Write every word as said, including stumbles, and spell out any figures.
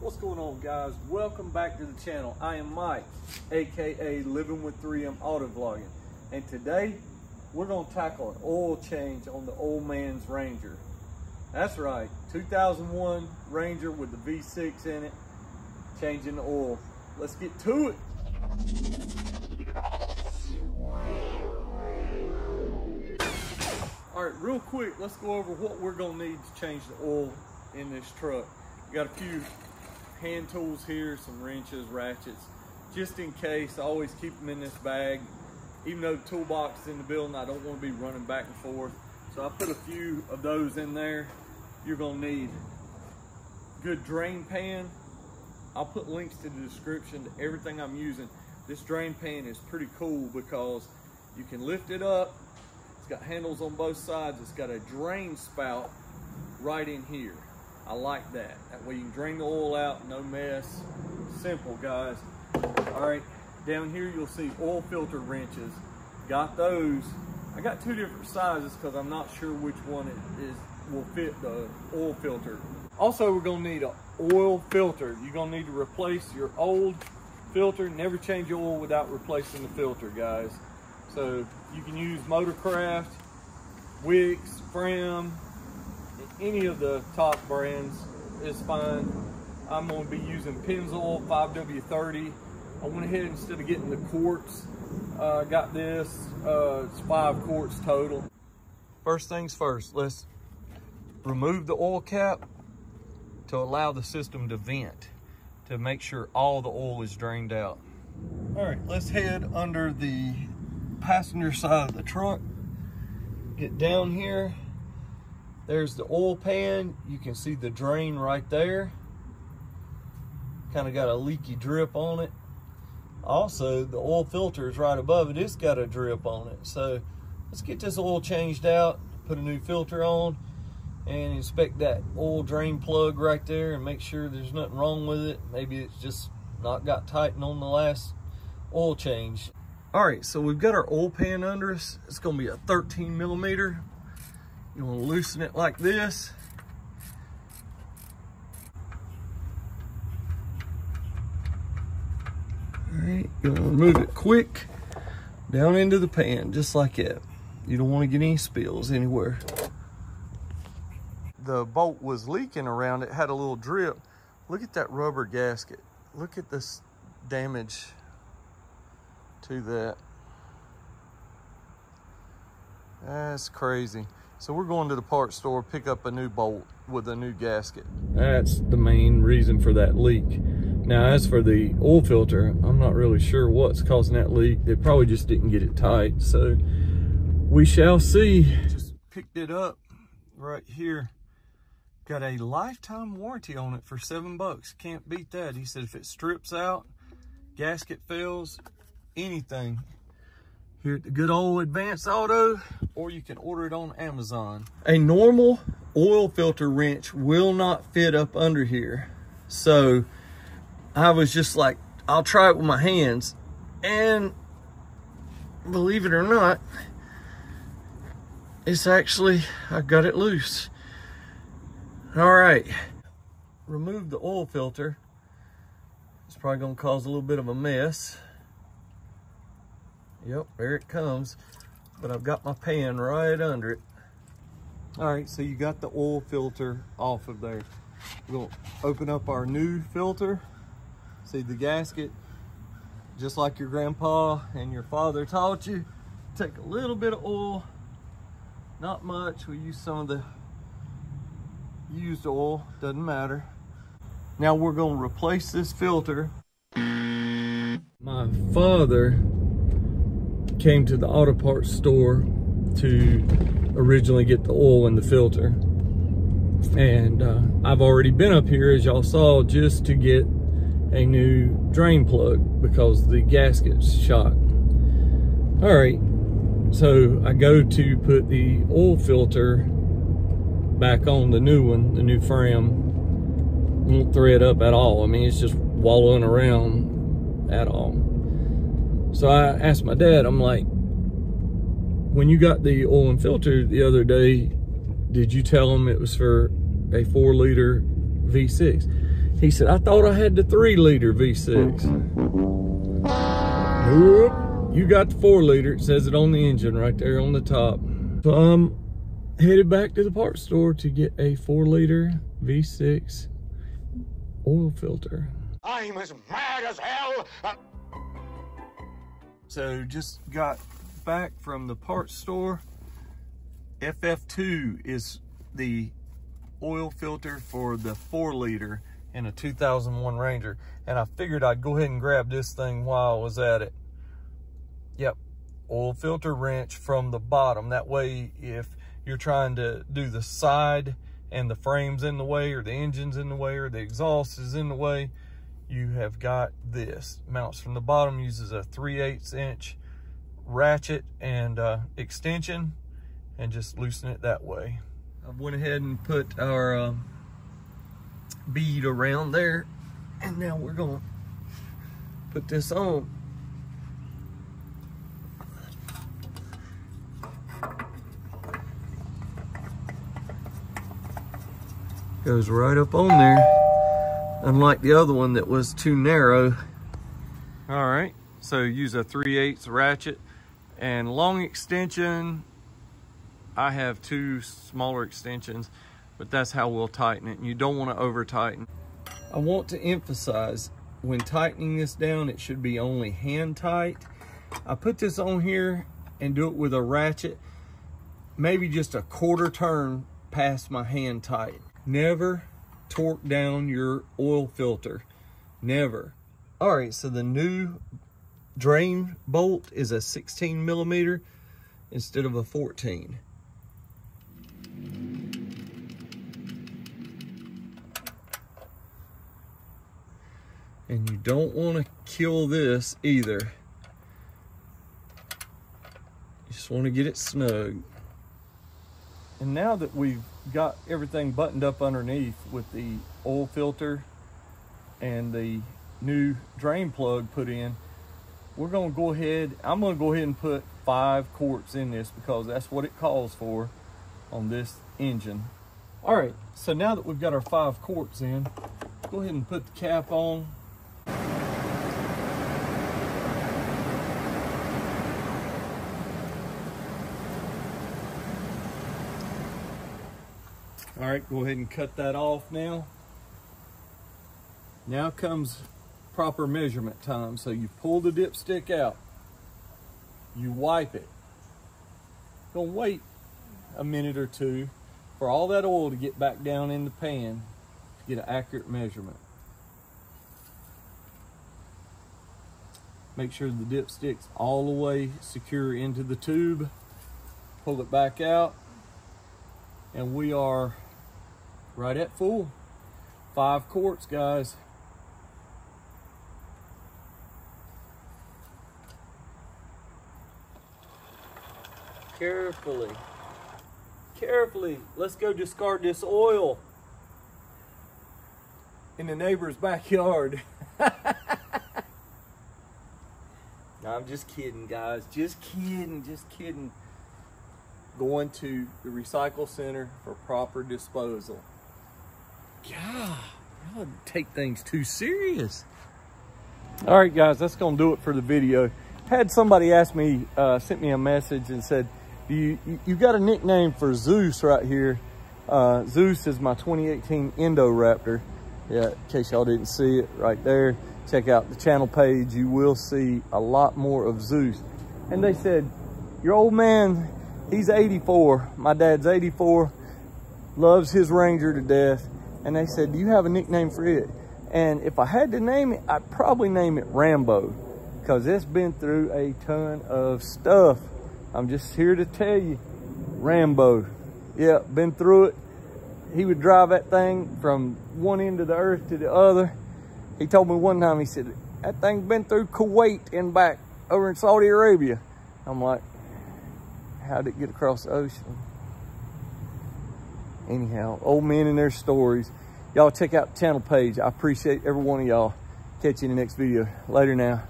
What's going on, guys? Welcome back to the channel. I am Mike, aka Living with three M Auto Vlogging, and today we're going to tackle an oil change on the old man's Ranger. That's right, two thousand one Ranger with the V six in it, changing the oil. Let's get to it. All right, real quick, let's go over what we're going to need to change the oil in this truck. We got a few hand tools here, some wrenches, ratchets, just in case. I always keep them in this bag. Even though the toolbox is in the building, I don't want to be running back and forth. So I put a few of those in there. You're going to need a good drain pan. I'll put links to the description to everything I'm using. This drain pan is pretty cool because you can lift it up. It's got handles on both sides. It's got a drain spout right in here. I like that. That way you can drain the oil out, no mess. Simple, guys. All right, down here you'll see oil filter wrenches. Got those. I got two different sizes because I'm not sure which one it is will fit the oil filter. Also, we're gonna need an oil filter. You're gonna need to replace your old filter. Never change your oil without replacing the filter, guys. So you can use Motorcraft, Wix, Fram, any of the top brands is fine. I'm gonna be using Pennzoil five W thirty. I went ahead, instead of getting the quarts, uh, got this, uh, it's five quarts total. First things first, let's remove the oil cap to allow the system to vent, to make sure all the oil is drained out. All right, let's head under the passenger side of the truck. Get down here. There's the oil pan. You can see the drain right there. Kind of got a leaky drip on it. Also, the oil filter is right above it. It's got a drip on it. So let's get this oil changed out, put a new filter on, and inspect that oil drain plug right there and make sure there's nothing wrong with it. Maybe it's just not got tightened on the last oil change. All right, so we've got our oil pan under us. It's gonna be a thirteen millimeter. You wanna loosen it like this. All right, you wanna remove it quick down into the pan, just like that. You don't wanna get any spills anywhere. The bolt was leaking around it, had a little drip. Look at that rubber gasket. Look at this damage to that. That's crazy. So we're going to the parts store, pick up a new bolt with a new gasket. That's the main reason for that leak. Now, as for the oil filter, I'm not really sure what's causing that leak. They probably just didn't get it tight, so we shall see. Just picked it up right here. Got a lifetime warranty on it for seven bucks. Can't beat that. He said if it strips out, gasket fails, anything. Here at the good old Advance Auto, or you can order it on Amazon. A normal oil filter wrench will not fit up under here. So I was just like, I'll try it with my hands. And believe it or not, it's actually, I got it loose. All right, remove the oil filter. It's probably gonna cause a little bit of a mess. Yep, there it comes. But I've got my pan right under it. All right, so you got the oil filter off of there. We're gonna open up our new filter. See the gasket, just like your grandpa and your father taught you. Take a little bit of oil, not much. We use some of the used oil, doesn't matter. Now we're gonna replace this filter. My father came to the auto parts store to originally get the oil in the filter. And uh, I've already been up here, as y'all saw, just to get a new drain plug because the gasket's shot. All right, so I go to put the oil filter back on the new one, the new Fram. It won't thread up at all. I mean, it's just wallowing around at all. So I asked my dad, I'm like, when you got the oil and filter the other day, did you tell him it was for a four liter V six? He said, I thought I had the three liter V six. Nope, you got the four liter. It says it on the engine right there on the top. So I'm headed back to the parts store to get a four liter V six oil filter. I'm as mad as hell. I'm so just got back from the parts store. F F two is the oil filter for the four liter in a two thousand one Ranger. And I figured I'd go ahead and grab this thing while I was at it. Yep, oil filter wrench from the bottom. That way, if you're trying to do the side and the frame's in the way, or the engine's in the way, or the exhaust is in the way, you have got this. Mounts from the bottom, uses a three eighths inch ratchet and uh, extension, and just loosen it that way. I went ahead and put our um, bead around there, and now we're gonna put this on. Goes right up on there, unlike the other one that was too narrow. All right, so use a three eighths ratchet and long extension. I have two smaller extensions, but that's how we'll tighten it. And you don't want to over tighten. I want to emphasize, when tightening this down, it should be only hand tight. I put this on here and do it with a ratchet, maybe just a quarter turn past my hand tight. Never torque down your oil filter, never. All right, so the new drain bolt is a sixteen millimeter instead of a fourteen. And you don't want to kill this either. You just want to get it snug. And now that we've got everything buttoned up underneath with the oil filter and the new drain plug put in, we're gonna go ahead, I'm gonna go ahead and put five quarts in this because that's what it calls for on this engine. All right, so now that we've got our five quarts in, go ahead and put the cap on. All right, go ahead and cut that off now. Now comes proper measurement time. So you pull the dipstick out, you wipe it. Gonna wait a minute or two for all that oil to get back down in the pan to get an accurate measurement. Make sure the dipstick's all the way secure into the tube. Pull it back out, and we are right at full. Five quarts, guys. Carefully, carefully. Let's go discard this oil in the neighbor's backyard. No, I'm just kidding, guys. Just kidding, just kidding. Going to the recycle center for proper disposal. God, y'all take things too serious. All right, guys, that's gonna do it for the video. Had somebody ask me, uh, sent me a message and said, do you, you, you got a nickname for Zeus right here. Uh, Zeus is my twenty eighteen Endo Raptor. Yeah, in case y'all didn't see it right there, check out the channel page. You will see a lot more of Zeus. And they said, your old man, he's eighty-four. My dad's eighty-four, loves his Ranger to death. And they said, do you have a nickname for it? And if I had to name it, I'd probably name it Rambo, because it's been through a ton of stuff. I'm just here to tell you, Rambo. Yeah, been through it. He would drive that thing from one end of the earth to the other. He told me one time, he said, that thing's been through Kuwait and back over in Saudi Arabia. I'm like, how'd it get across the ocean? Anyhow, old men and their stories. Y'all check out the channel page. I appreciate every one of y'all. Catch you in the next video. Later now.